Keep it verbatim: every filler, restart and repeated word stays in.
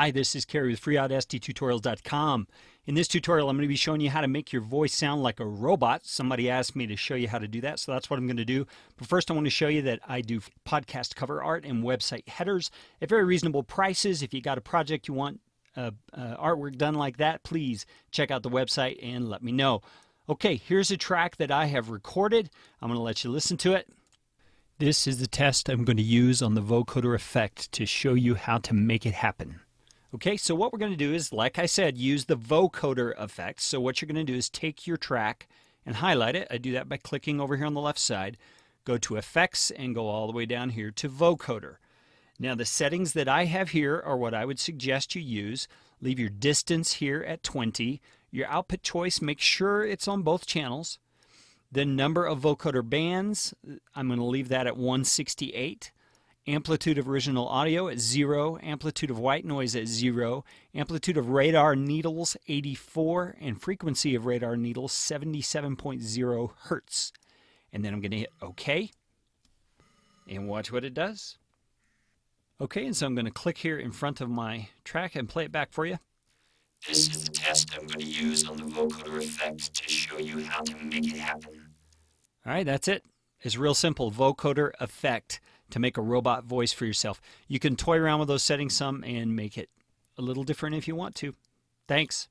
Hi, this is Kerry with free audacity tutorials dot com. In this tutorial, I'm going to be showing you how to make your voice sound like a robot. Somebody asked me to show you how to do that, so that's what I'm going to do. But first, I want to show you that I do podcast cover art and website headers at very reasonable prices. If you got a project you want uh, uh, artwork done like that, please check out the website and let me know. Okay, here's a track that I have recorded. I'm going to let you listen to it. This is the test I'm going to use on the vocoder effect to show you how to make it happen. Okay, so what we're going to do is, like I said, use the vocoder effect. So what you're going to do is take your track and highlight it. I do that by clicking over here on the left side. Go to Effects and go all the way down here to Vocoder. Now the settings that I have here are what I would suggest you use. Leave your distance here at twenty. Your output choice, make sure it's on both channels. The number of vocoder bands, I'm going to leave that at one sixty-eight. Amplitude of original audio at zero, amplitude of white noise at zero, amplitude of radar needles eighty-four, and frequency of radar needles seventy-seven point zero hertz. And then I'm going to hit OK. And watch what it does. Okay, and so I'm going to click here in front of my track and play it back for you. This is the test I'm going to use on the vocoder effect to show you how to make it happen. All right, that's it. It's real simple, vocoder effect, to make a robot voice for yourself. You can toy around with those settings some and make it a little different if you want to. Thanks.